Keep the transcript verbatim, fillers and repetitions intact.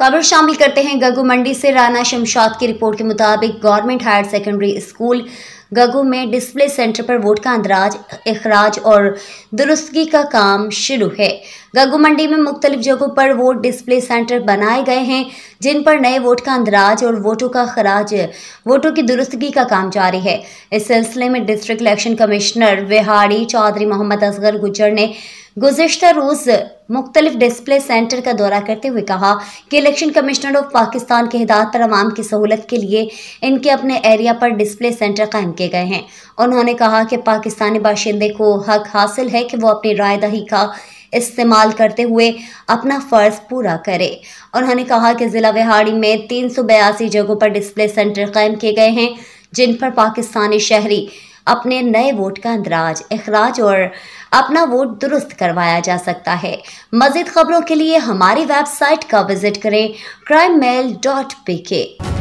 खबर शामिल करते हैं गगू मंडी से। राणा शमशाद की रिपोर्ट के मुताबिक government higher secondary school Gagu में डिस्प्ले सेंटर पर वोट का अंदराज, अखराज और दुरुस्तगी का काम शुरू है। गगू मंडी में मुख्तलिफ जगहों पर वोट डिस्प्ले सेंटर बनाए गए हैं, जिन पर नए वोट का अंदराज और वोटों का खराज, वोटों की दुरुस्तगी का काम जारी है। इस सिलसिले में district election commissioner Vehari Chaudhry Mohammad Asghar Gujjar ने गुज़िश्ता रोज़ मुख्तलिफ डिस्प्ले सेंटर का दौरा करते हुए कहा कि इलेक्शन कमिश्नर ऑफ पाकिस्तान की हिदायत पर आवाम की सहूलत के लिए इनके अपने एरिया पर डिस्प्ले सेंटर कायम किए गए हैं। उन्होंने कहा कि पाकिस्तानी बाशिंदे को हक हासिल है कि वो अपनी रायदही का इस्तेमाल करते हुए अपना फ़र्ज पूरा करे। उन्होंने कहा कि ज़िला विहाड़ी में तीन सौ बयासी जगहों पर डिस्प्ले सेंटर कायम किए गए हैं, जिन पर पाकिस्तानी शहरी अपने नए वोट का अंदराज, अखराज और अपना वोट दुरुस्त करवाया जा सकता है। मज़ीद खबरों के लिए हमारी वेबसाइट का विजिट करें क्राइम मेल डॉट पी के।